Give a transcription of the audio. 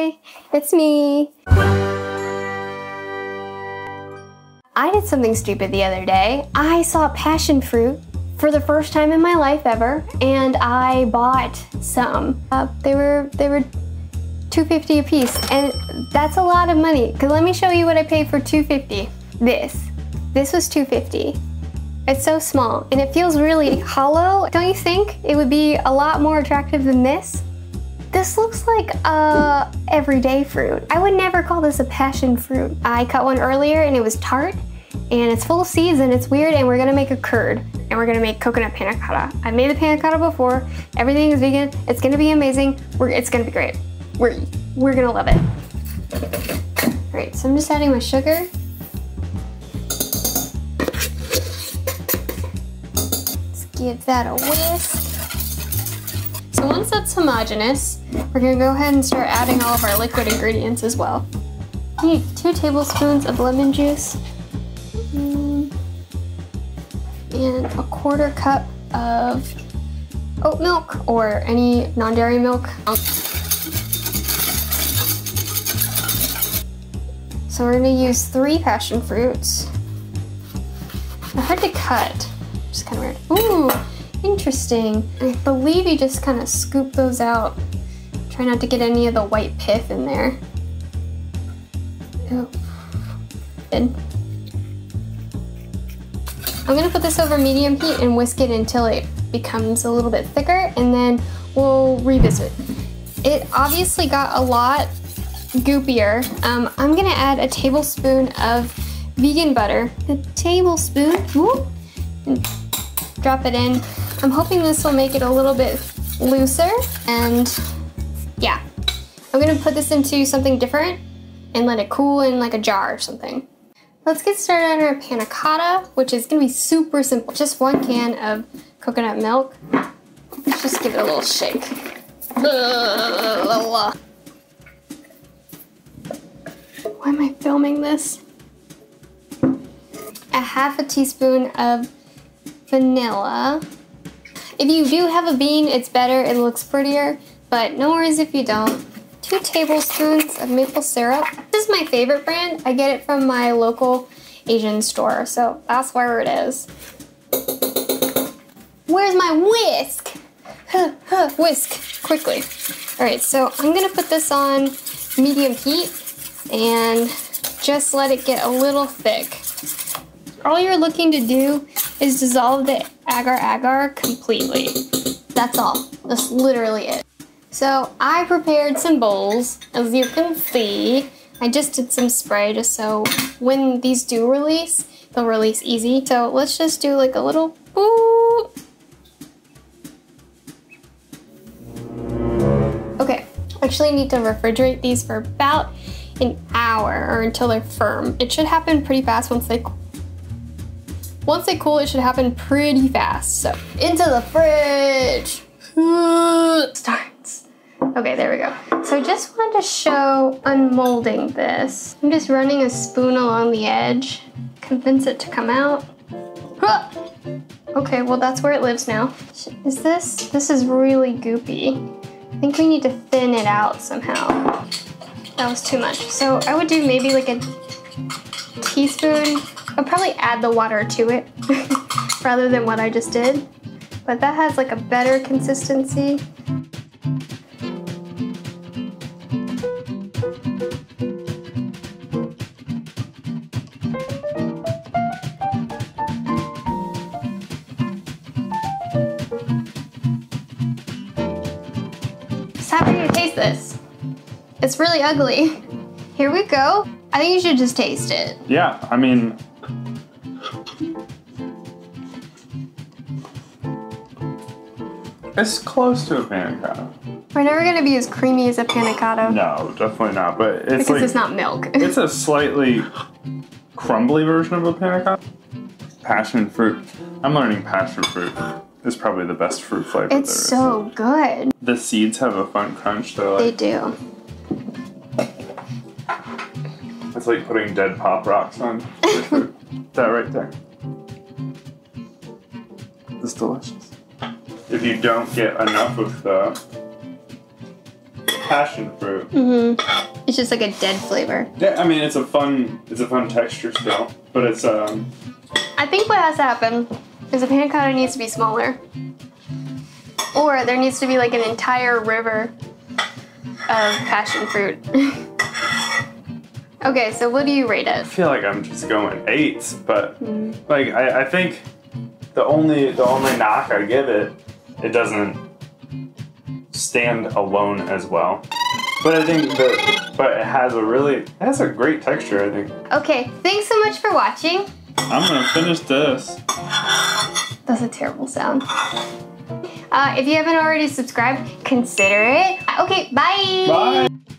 Hi, it's me. I did something stupid the other day. I saw passion fruit for the first time in my life ever, and I bought some. They were $2.50 a piece, and that's a lot of money. Cause let me show you what I paid for $2.50. This was $2.50. It's so small, and it feels really hollow. Don't you think it would be a lot more attractive than this? This looks like a everyday fruit. I would never call this a passion fruit. I cut one earlier and it was tart and it's full of seeds and it's weird, and we're gonna make a curd and we're gonna make coconut panna cotta. I made the panna cotta before. Everything is vegan. It's gonna be amazing. It's gonna be great. We're gonna love it. All right, so I'm just adding my sugar. Let's give that a whisk. So once that's homogenous, we're gonna go ahead and start adding all of our liquid ingredients as well. I need 2 tablespoons of lemon juice and a 1/4 cup of oat milk or any non-dairy milk. So we're gonna use 3 passion fruits. They're hard to cut, which is kind of weird. Ooh. Interesting. I believe you just kind of scoop those out. Try not to get any of the white pith in there. Oh, good. I'm gonna put this over medium heat and whisk it until it becomes a little bit thicker, and then we'll revisit. It obviously got a lot goopier. I'm gonna add a tablespoon of vegan butter. A tablespoon, whoop, and drop it in. I'm hoping this will make it a little bit looser, and yeah. I'm gonna put this into something different and let it cool in like a jar or something. Let's get started on our panna cotta, which is gonna be super simple. Just 1 can of coconut milk. Let's just give it a little shake. Why am I filming this? 1/2 teaspoon of vanilla. If you do have a bean, it's better, it looks prettier, but no worries if you don't. 2 tablespoons of maple syrup. This is my favorite brand. I get it from my local Asian store, so that's where it is. Where's my whisk? Whisk, quickly. All right, so I'm gonna put this on medium heat and just let it get a little thick. All you're looking to do is dissolve the agar agar completely. That's all, that's literally it. So I prepared some bowls, as you can see. I just did some spray just so when these do release, they'll release easy. So let's just do like a little boop. Okay, actually I need to refrigerate these for about an hour or until they're firm. It should happen pretty fast once they cool. Once they cool, it should happen pretty fast. So, into the fridge. Starts. Okay, there we go. So I just wanted to show unmolding this. I'm just running a spoon along the edge, convince it to come out. Okay, well that's where it lives now. Is this? This is really goopy. I think we need to thin it out somehow. That was too much. So I would do maybe like a teaspoon. I'll probably add the water to it rather than what I just did, but that has like a better consistency. It's time for you to taste this. It's really ugly. Here we go. I think you should just taste it. Yeah, I mean, it's close to a panna cotta. We're never gonna be as creamy as a panna cotta. No, definitely not. But it's because like, it's not milk. It's a slightly crumbly version of a panna cotta. Passion fruit. I'm learning passion fruit is probably the best fruit flavor. It's so good. The seeds have a fun crunch though. Like, they do. It's like putting dead Pop Rocks on fruit. That right there. It's delicious. If you don't get enough of the passion fruit. Mm-hmm. It's just like a dead flavor. Yeah, I mean, it's a fun texture still, but it's I think what has to happen is the panna cotta needs to be smaller, or there needs to be like an entire river of passion fruit. Okay, so what do you rate it? I feel like I'm just going 8s, but like I think the only knock I give it, it doesn't stand alone as well. But I think it has a great texture, I think. Okay, thanks so much for watching. I'm gonna finish this. That's a terrible sound. If you haven't already subscribed, consider it. Okay, bye. Bye.